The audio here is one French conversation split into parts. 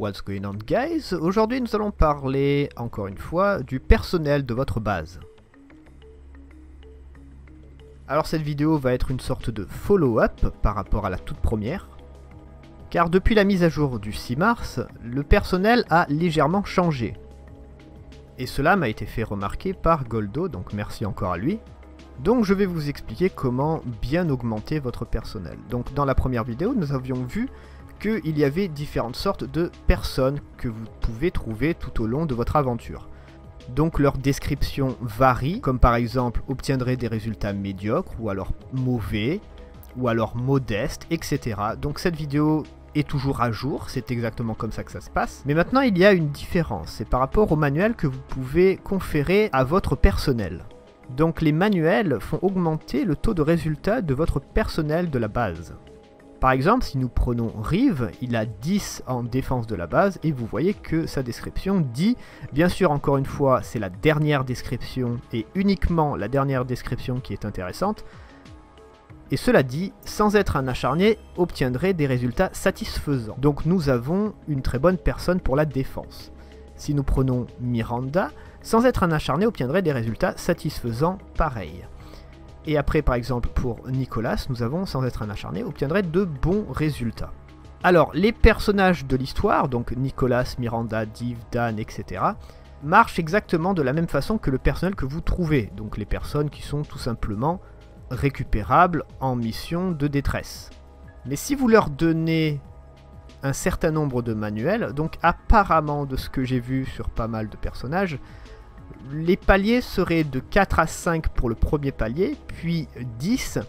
What's going on guys? Aujourd'hui nous allons parler, encore une fois, du personnel de votre base. Alors cette vidéo va être une sorte de follow-up par rapport à la toute première, car depuis la mise à jour du 6 mars, le personnel a légèrement changé. Et cela m'a été fait remarquer par Goldo, donc merci encore à lui. Donc je vais vous expliquer comment bien augmenter votre personnel. Donc dans la première vidéo, nous avions vu qu'il y avait différentes sortes de personnes que vous pouvez trouver tout au long de votre aventure. Donc leur description varie, comme par exemple obtiendrait des résultats médiocres, ou alors mauvais, ou alors modestes, etc. Donc cette vidéo est toujours à jour, c'est exactement comme ça que ça se passe. Mais maintenant il y a une différence, c'est par rapport au manuel que vous pouvez conférer à votre personnel. Donc les manuels font augmenter le taux de résultat de votre personnel de la base. Par exemple, si nous prenons Rive, il a 10 en défense de la base et vous voyez que sa description dit, bien sûr encore une fois, c'est la dernière description et uniquement la dernière description qui est intéressante. Et cela dit, sans être un acharné, obtiendrait des résultats satisfaisants. Donc nous avons une très bonne personne pour la défense. Si nous prenons Miranda, sans être un acharné, obtiendrait des résultats satisfaisants pareils. Et après, par exemple, pour Nicolas, nous avons, sans être un acharné, obtiendrait de bons résultats. Alors, les personnages de l'histoire, donc Nicolas, Miranda, Div, Dan, etc., marchent exactement de la même façon que le personnel que vous trouvez. Donc les personnes qui sont tout simplement récupérables en mission de détresse. Mais si vous leur donnez un certain nombre de manuels, donc apparemment de ce que j'ai vu sur pas mal de personnages, les paliers seraient de 4 à 5 pour le premier palier, puis 10.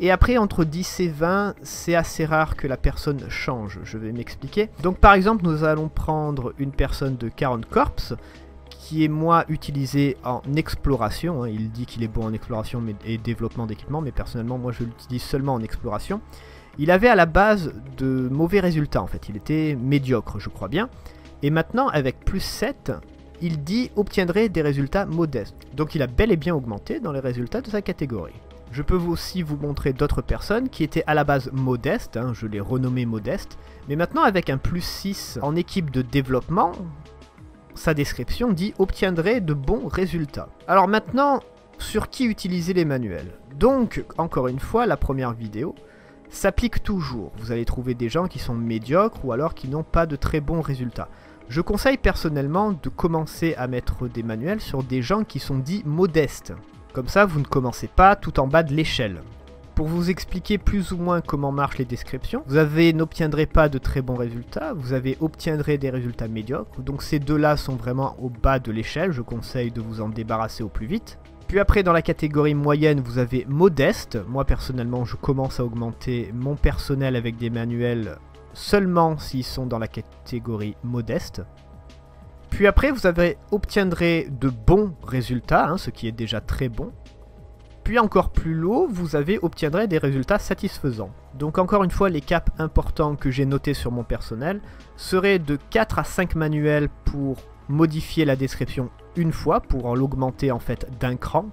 Et après, entre 10 et 20, c'est assez rare que la personne change. Je vais m'expliquer. Donc par exemple, nous allons prendre une personne de 40 corps, qui est moi utilisé en exploration. Il dit qu'il est bon en exploration et développement d'équipement, mais personnellement, moi je l'utilise seulement en exploration. Il avait à la base de mauvais résultats en fait. Il était médiocre, je crois bien. Et maintenant, avec plus 7... il dit obtiendrait des résultats modestes. Donc il a bel et bien augmenté dans les résultats de sa catégorie. Je peux aussi vous montrer d'autres personnes qui étaient à la base modestes, je les renommais modestes, mais maintenant avec un plus 6 en équipe de développement, sa description dit obtiendrait de bons résultats. Alors maintenant, sur qui utiliser les manuels? Donc, encore une fois, la première vidéo s'applique toujours. Vous allez trouver des gens qui sont médiocres ou alors qui n'ont pas de très bons résultats. Je conseille personnellement de commencer à mettre des manuels sur des gens qui sont dits modestes. Comme ça, vous ne commencez pas tout en bas de l'échelle. Pour vous expliquer plus ou moins comment marchent les descriptions, vous n'obtiendrez pas de très bons résultats, vous obtiendrez des résultats médiocres. Donc ces deux-là sont vraiment au bas de l'échelle, je conseille de vous en débarrasser au plus vite. Puis après, dans la catégorie moyenne, vous avez modeste. Moi personnellement, je commence à augmenter mon personnel avec des manuels seulement s'ils sont dans la catégorie modeste. Puis après, vous obtiendrez de bons résultats, ce qui est déjà très bon. Puis encore plus haut, vous obtiendrez des résultats satisfaisants. Donc encore une fois, les caps importants que j'ai notés sur mon personnel seraient de 4 à 5 manuels pour modifier la description une fois, pour l'augmenter en fait d'un cran.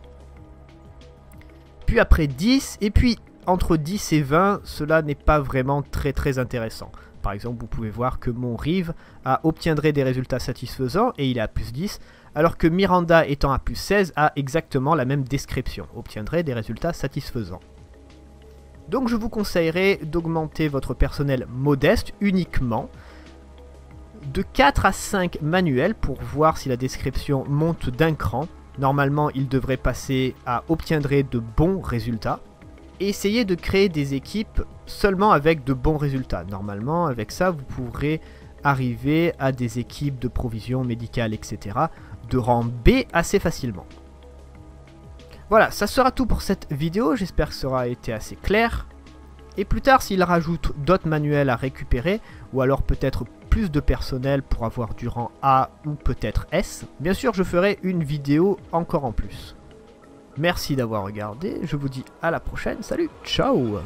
Puis après 10, et puis entre 10 et 20, cela n'est pas vraiment très intéressant. Par exemple, vous pouvez voir que mon Rive obtiendrait des résultats satisfaisants et il est à plus 10, alors que Miranda étant à plus 16 a exactement la même description, obtiendrait des résultats satisfaisants. Donc je vous conseillerais d'augmenter votre personnel modeste uniquement de 4 à 5 manuels pour voir si la description monte d'un cran. Normalement, il devrait passer à obtiendrait de bons résultats. Et essayez de créer des équipes seulement avec de bons résultats. Normalement, avec ça, vous pourrez arriver à des équipes de provisions médicales, etc. de rang B assez facilement. Voilà, ça sera tout pour cette vidéo. J'espère que ça aura été assez clair. Et plus tard, s'il rajoute d'autres manuels à récupérer, ou alors peut-être plus de personnel pour avoir du rang A ou peut-être S, bien sûr, je ferai une vidéo encore en plus. Merci d'avoir regardé, je vous dis à la prochaine, salut, ciao!